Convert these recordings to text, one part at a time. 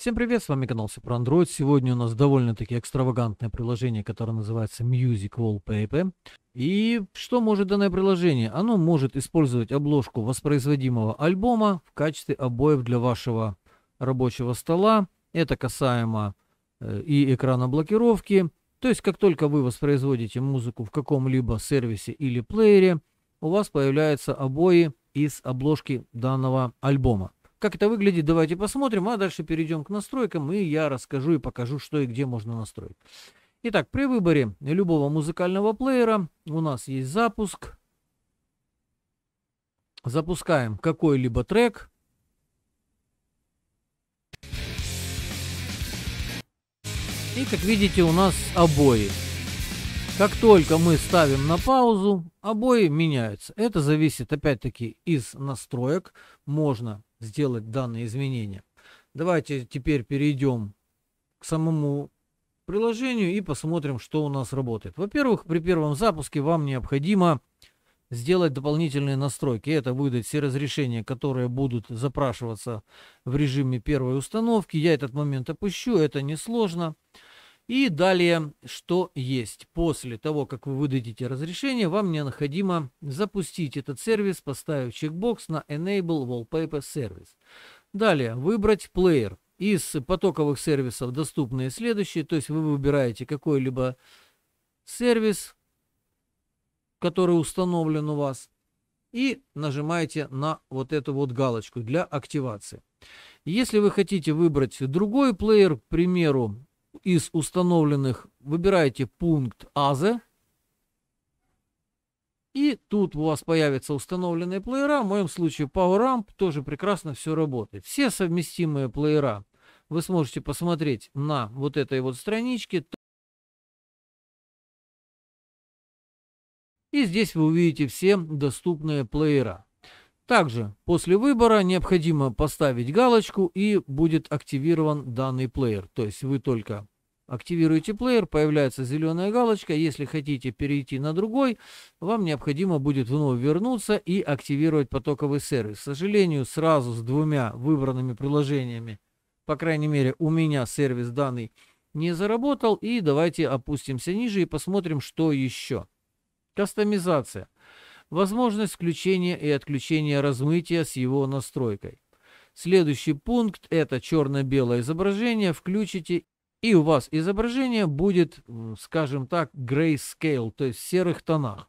Всем привет, с вами канал Все про Android. Сегодня у нас довольно-таки экстравагантное приложение, которое называется Music Wallpaper. И что может данное приложение? Оно может использовать обложку воспроизводимого альбома в качестве обоев для вашего рабочего стола. Это касаемо и экрана блокировки. То есть, как только вы воспроизводите музыку в каком-либо сервисе или плеере, у вас появляются обои из обложки данного альбома. Как это выглядит, давайте посмотрим, а дальше перейдем к настройкам, и я расскажу и покажу, что и где можно настроить. Итак, при выборе любого музыкального плеера у нас есть запуск. Запускаем какой-либо трек. И, как видите, у нас обои. Как только мы ставим на паузу, обои меняются. Это зависит, опять-таки, из настроек. Можно сделать данные изменения. Давайте теперь перейдем к самому приложению и посмотрим, что у нас работает. Во-первых, при первом запуске вам необходимо сделать дополнительные настройки. Это выдать все разрешения, которые будут запрашиваться в режиме первой установки. Я этот момент опущу, это несложно. И далее, что есть. После того, как вы выдадите разрешение, вам необходимо запустить этот сервис, поставив чекбокс на Enable Wallpaper Service. Далее, выбрать плеер. Из потоковых сервисов доступные следующие. То есть вы выбираете какой-либо сервис, который установлен у вас, и нажимаете на вот эту вот галочку для активации. Если вы хотите выбрать другой плеер, к примеру, из установленных, выбираете пункт «Other». И тут у вас появятся установленные плеера. В моем случае PowerAmp, тоже прекрасно все работает. Все совместимые плеера вы сможете посмотреть на вот этой вот страничке. И здесь вы увидите все доступные плеера. Также после выбора необходимо поставить галочку, и будет активирован данный плеер. То есть вы только активируете плеер, появляется зеленая галочка. Если хотите перейти на другой, вам необходимо будет вновь вернуться и активировать потоковый сервис. К сожалению, сразу с двумя выбранными приложениями, по крайней мере у меня, сервис данный не заработал. И давайте опустимся ниже и посмотрим, что еще. Кастомизация. Возможность включения и отключения размытия с его настройкой. Следующий пункт – это черно-белое изображение. Включите, и у вас изображение будет, скажем так, grayscale, то есть в серых тонах.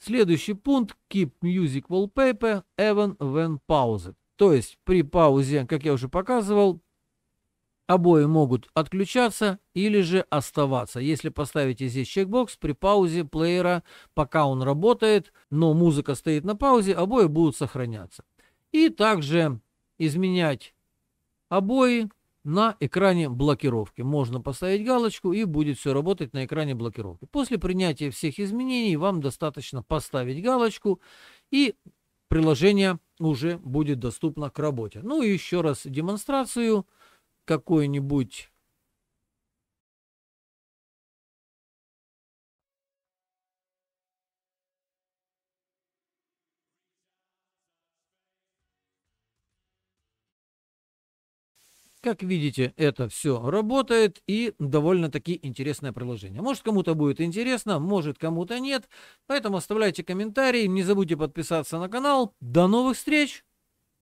Следующий пункт – Keep Music Wallpaper Even When Paused. То есть при паузе, как я уже показывал, обои могут отключаться или же оставаться. Если поставите здесь чекбокс, при паузе плеера, пока он работает, но музыка стоит на паузе, обои будут сохраняться. И также изменять обои на экране блокировки. Можно поставить галочку, и будет все работать на экране блокировки. После принятия всех изменений вам достаточно поставить галочку, и приложение уже будет доступно к работе. Ну и еще раз демонстрацию. Какой-нибудь Как видите, это все работает, и довольно-таки интересное приложение. Может, кому-то будет интересно, может, кому-то нет. Поэтому оставляйте комментарии, не забудьте подписаться на канал. До новых встреч!